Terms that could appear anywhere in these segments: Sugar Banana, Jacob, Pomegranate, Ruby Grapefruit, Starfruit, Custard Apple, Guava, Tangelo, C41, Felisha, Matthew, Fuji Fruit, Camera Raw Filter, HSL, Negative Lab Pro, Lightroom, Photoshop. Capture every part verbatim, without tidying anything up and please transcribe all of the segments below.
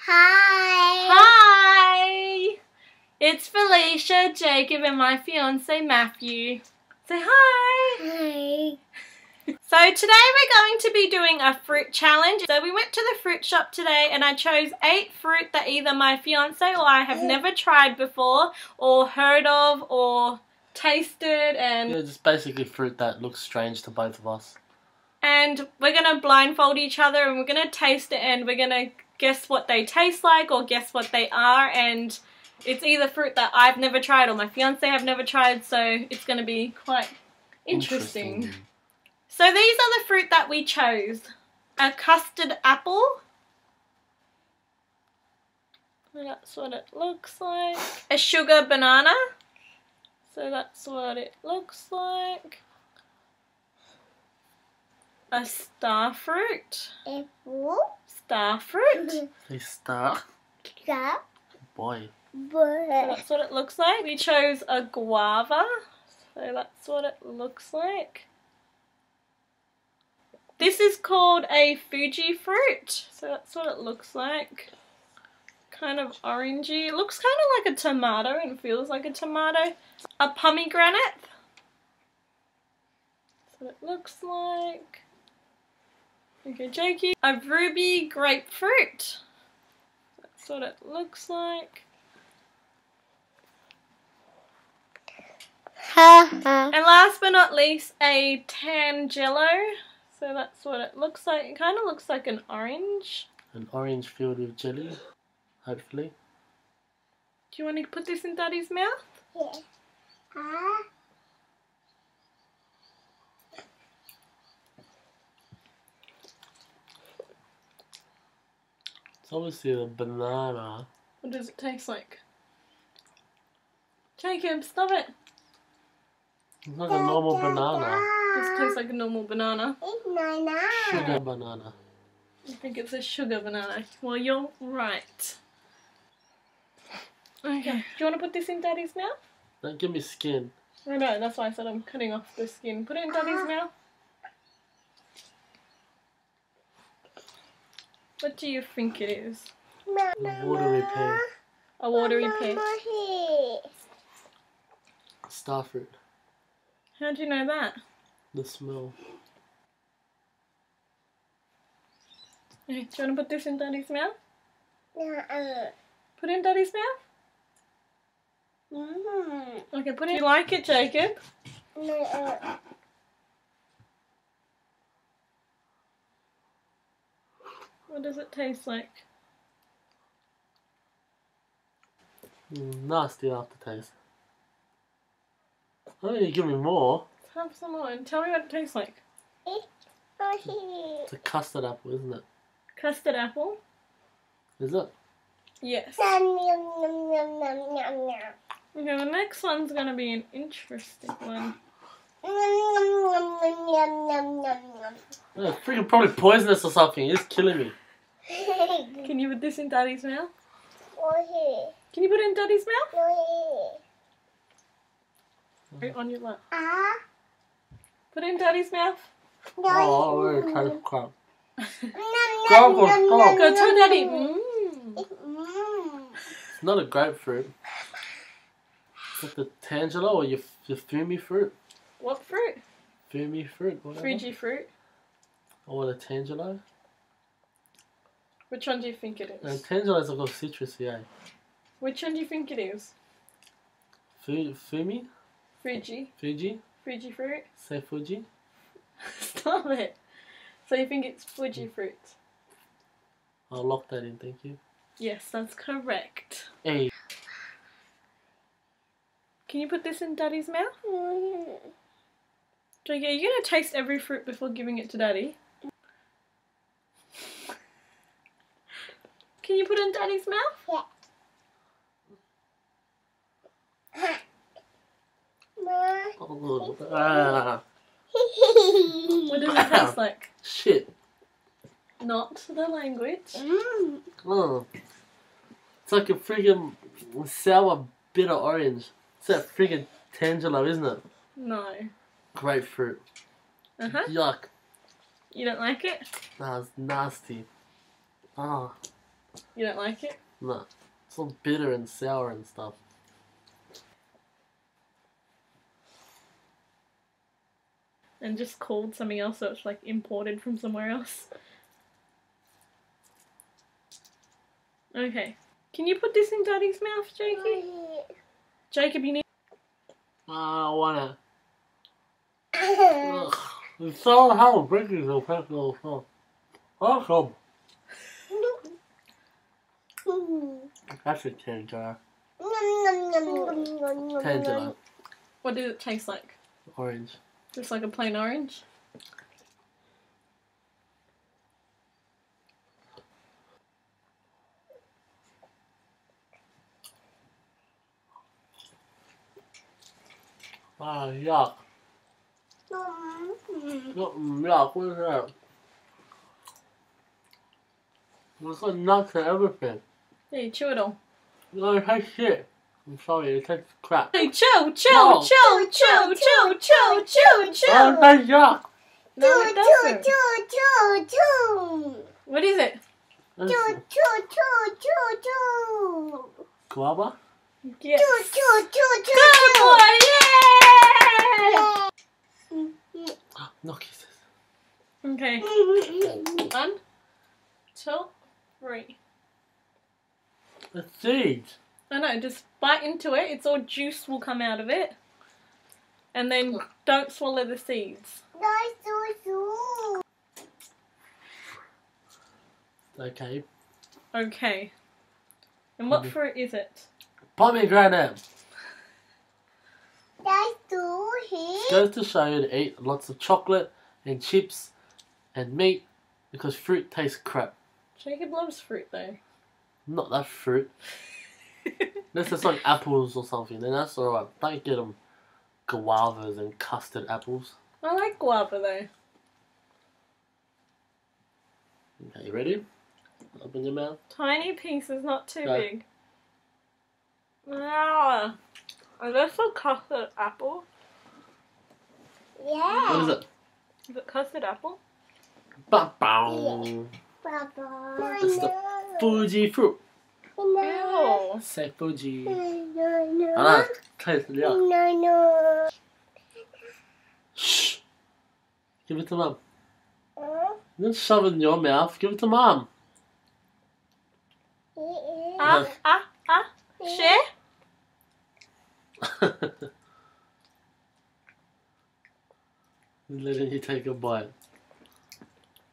Hi. Hi. It's Felisha, Jacob, and my fiance Matthew. Say hi. Hi. So today we're going to be doing a fruit challenge. So we went to the fruit shop today and I chose eight fruit that either my fiance or I have never tried before or heard of or tasted, and yeah, just basically fruit that looks strange to both of us. And we're gonna blindfold each other and we're gonna taste it and we're gonna guess what they taste like or guess what they are, and it's either fruit that I've never tried or my fiance have never tried, so it's gonna be quite interesting. interesting. So these are the fruit that we chose. A custard apple. That's what it looks like. A sugar banana. So that's what it looks like. A starfruit. Apple. Starfruit. A star. Star. Boy. Boy. So that's what it looks like. We chose a guava. So that's what it looks like. This is called a Fuji fruit. So that's what it looks like. Kind of orangey. It looks kind of like a tomato and feels like a tomato. A pomegranate. That's what it looks like. Okay, Jakey. A ruby grapefruit. That's what it looks like. And last but not least, a Tangelo. So that's what it looks like. It kind of looks like an orange. An orange filled with jelly. Hopefully. Do you want to put this in Daddy's mouth? Yeah. Huh? It's obviously a banana. What does it taste like? Jacob, stop it! It's like a normal banana. Does it taste like a normal banana? It's banana. Sugar banana. I think it's a sugar banana. Well, you're right. Okay. Do you want to put this in Daddy's mouth? Don't give me skin. I know, that's why I said I'm cutting off the skin. Put it in Daddy's mouth. What do you think it is? A watery pear. A watery pear. Starfruit. How do you know that? The smell. Okay, do you want to put this in Daddy's mouth? No. Put it in Daddy's mouth? Mm. Okay, put it. Do you like it, Jacob? No. Uh. What does it taste like? Nasty aftertaste. I mean, you give me more. Have some more and tell me what it tastes like. It's a custard apple, isn't it? Custard apple? Is it? Yes. Okay, the next one's going to be an interesting one. Yeah, it's freaking probably poisonous or something. It's killing me. Can you put this in Daddy's mouth? Can you put it in Daddy's mouth? Right on your lap. Uh, put it in Daddy's mouth. Oh, we're trying to crumb. Crumb, crumb. Go tell Daddy. Mm. It's not a grapefruit. It's like the Tangelo or your, your Fumi fruit. What fruit? Fumi fruit, whatever. Fuji fruit. Or the Tangelo. Which one do you think it is? The Tangelo is a little citrusy, yeah. Which one do you think it is? Fumi? Fuji. Fuji? Fuji fruit. Say Fuji. Stop it. So you think it's Fuji fruit? I'll lock that in, thank you. Yes, that's correct. Hey. Can you put this in Daddy's mouth? Mm. Jacob, are you going to taste every fruit before giving it to Daddy? Can you put it in Daddy's mouth? Yeah. Oh, ah. What does it taste like? Shit. Not the language. Mm. Oh. It's like a friggin' sour bitter orange. It's that friggin' Tangelo, isn't it? No. Grapefruit. Uh huh. Yuck. You don't like it? Nah, it's nasty. Oh. You don't like it? No. It's all bitter and sour and stuff. And just called something else, so it's like imported from somewhere else. Okay. Can you put this in Daddy's mouth, Jakey? Jacob, you need... Uh, I don't want it. It's so hard. Break it so fast. Awesome. That's a Tangelo. Tangelo. What does it taste like? Orange. Just like a plain orange? Ah, yuck. Mm. Yuck, what is that? It's got nuts and everything. Yeah, you chew it all. No, it tastes shit. I'm sorry, it tastes crap. Hey, chew, chew, no. chew, chew, chew, chew, chew, chew. Oh, it tastes yuck. No, it doesn't. Chew, chew, chew, chew. What is it? Chew, chew, chew, chew, chew. Guava? Yes. Chew, chew, chew, chew. Good boy, yeah! yeah. No kisses. Okay. One, two, three. The seeds. I know, just bite into it, it's all juice will come out of it. And then don't swallow the seeds. Okay. Okay. And what fruit is it? Pomegranate! It goes to show you to eat lots of chocolate and chips and meat because fruit tastes crap. Jacob loves fruit though. Not that fruit. Unless it's like apples or something, then that's alright. Don't get them guavas and custard apples. I like guava though. Okay, you ready? Open your mouth. Tiny pieces, not too Go. big. Wow. Are those for custard apple? Yeah. What is it? Is it custard apple? Ba-bow. Ba-bow. Fuji Fruit. No. Say Fuji. No, no. Ah, taste yuck. No, no. Shh. Give it to Mum. Uh? Don't shove it in your mouth. Give it to Mum. Ah, ah, ah. Share. Letting you take a bite.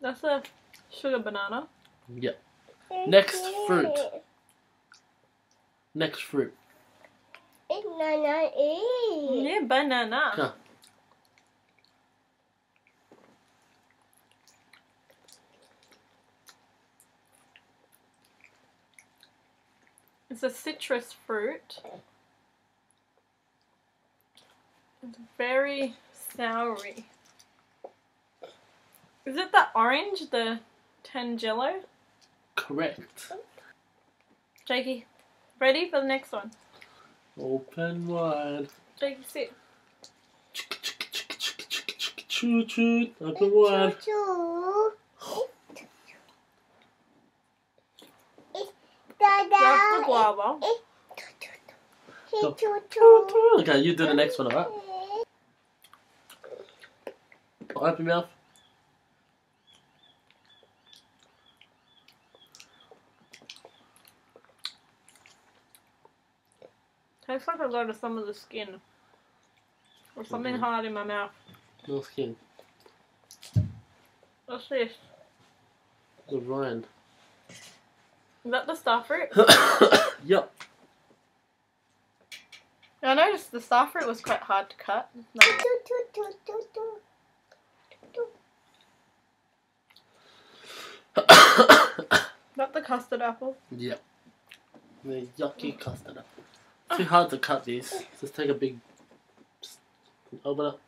That's a sugar banana. Yep. Next fruit. Next fruit. Banana. Yeah, banana. Huh. It's a citrus fruit. It's very soury. Is it the orange, the Tangelo? Correct. Jakey, ready for the next one? Open wide. Jakey, sit. Choo choo. Open wide. Choo choo. That's the guava. Okay, you do the next one, alright? Open your mouth. Tastes like I got to some of the skin. Or something mm-hmm. hard in my mouth. No skin. What's this? The rind. Is that the starfruit? Yep. I noticed the starfruit was quite hard to cut. Like... Is that the custard apple? Yep. The yucky custard apple. It's too hard to cut these. Just take a big open up.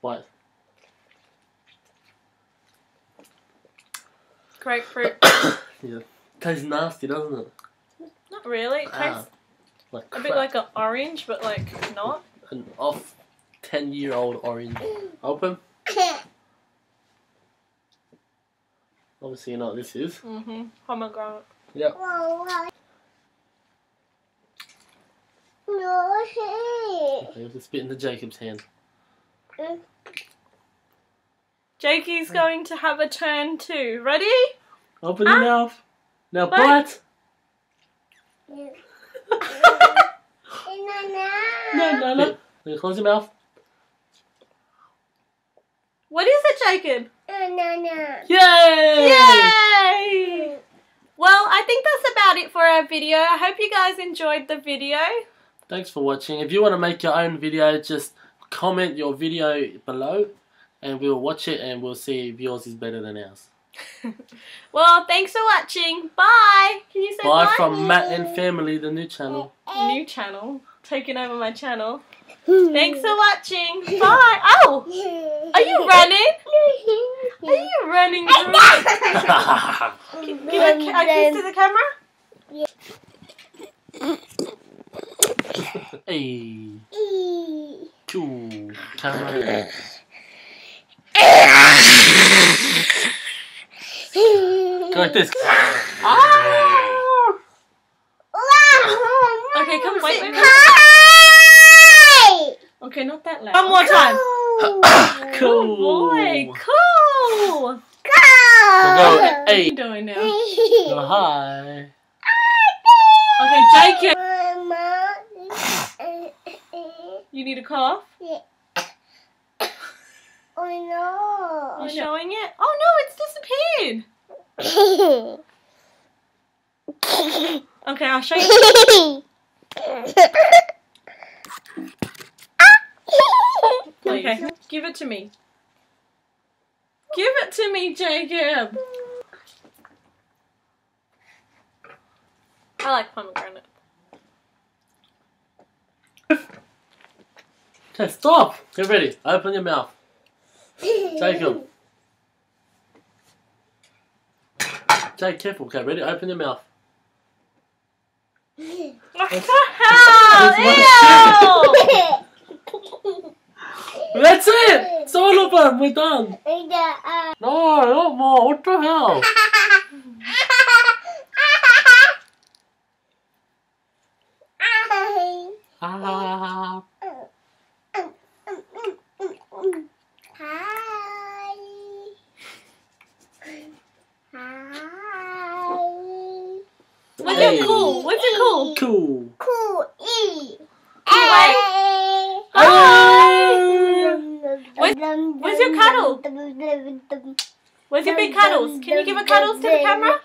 Bite. Grapefruit. Yeah. Tastes nasty, doesn't it? Not really. It ah, tastes like a bit like an orange, but like not. An off ten year old orange. Open. Obviously you know what this is. Mm-hmm. Pomegranate. Yep. Okay, we'll just spit into Jacob's hand. Jakey's okay. Going to have a turn too. Ready? Open ah. your mouth. Now bite. No, no, no. Now close your mouth. What is it, Jacob? No, no, no. Yay! Yay! Well, I think that's about it for our video. I hope you guys enjoyed the video. Thanks for watching. If you want to make your own video, just comment your video below and we'll watch it and we'll see if yours is better than ours. Well, thanks for watching. Bye! Can you say bye? Bye from Matt and Family, the new channel. New channel? Taking over my channel. Thanks for watching. Bye! Oh! Are you running? Are you running? Can, can I kiss to the camera? Hey. Two. Camera. Go like this. Oh. Okay, come wait, wait, wait. Okay, not that loud. One more time. Cool. Cool. Boy. Cool. Cool. What are you doing now? Oh, hi. Okay, Jacob. You need a cough? Yeah. Oh no. You showing it? Oh no, it's disappeared. Okay, I'll show you. Okay, give it to me. Give it to me, Jacob. I like pomegranate. Okay, stop! Get ready. Open your mouth. Jacob. Jake, careful. Okay, ready? Open your mouth. What the hell? Ew! That's it! It's all of them. We're done. No, not more. What the hell? Ah. What's it called? What's it called? Cool. Cool. E. Anyway. Bye. Where's, where's your cuddle? Where's your big cuddles? Can you give a cuddles to the camera?